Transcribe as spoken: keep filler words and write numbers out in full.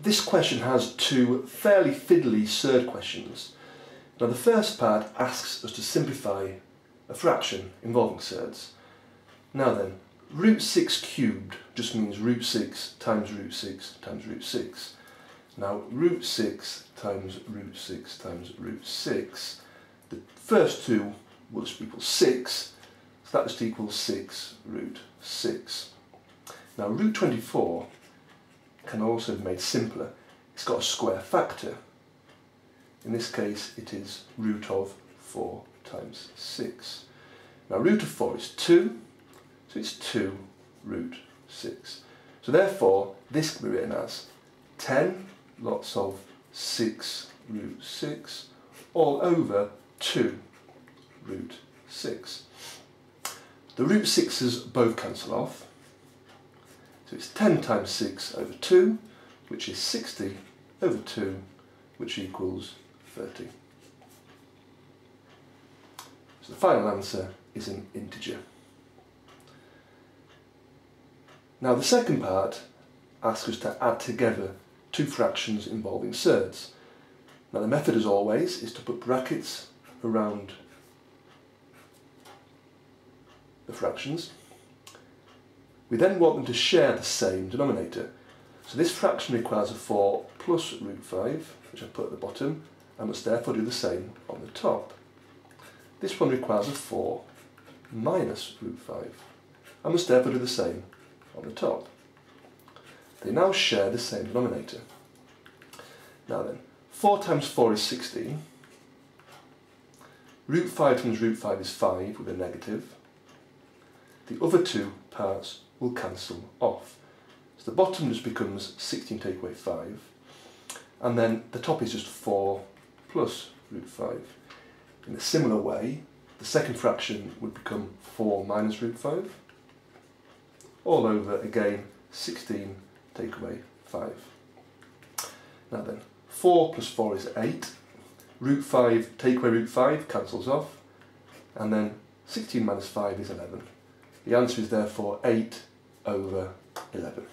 This question has two fairly fiddly third questions. Now the first part asks us to simplify a fraction involving thirds. Now then, root six cubed just means root six times root six times root six. Now root six times root six times root six, the first two will just equal six, so that just equals six root six. Now root twenty-four can also be made simpler. It's got a square factor. In this case it is root of four times six. Now root of four is two, so it's two root six. So therefore this can be written as ten lots of six root six all over two root six. The root sixes both cancel off, so it's ten times six over two, which is sixty over two, which equals thirty. So the final answer is an integer. Now the second part asks us to add together two fractions involving thirds. Now the method, as always, is to put brackets around the fractions. We then want them to share the same denominator. So this fraction requires a four plus root five, which I put at the bottom, and must therefore do the same on the top. This one requires a four minus root five, and must therefore do the same on the top. They now share the same denominator. Now then, four times four is sixteen, root five times root five is five with a negative. The other two parts will cancel off. So the bottom just becomes sixteen take away five, and then the top is just four plus root five. In a similar way, the second fraction would become four minus root five, all over again sixteen take away five. Now then, four plus four is eight, root five take away root five cancels off, and then sixteen minus five is eleven. The answer is therefore eight over eleven.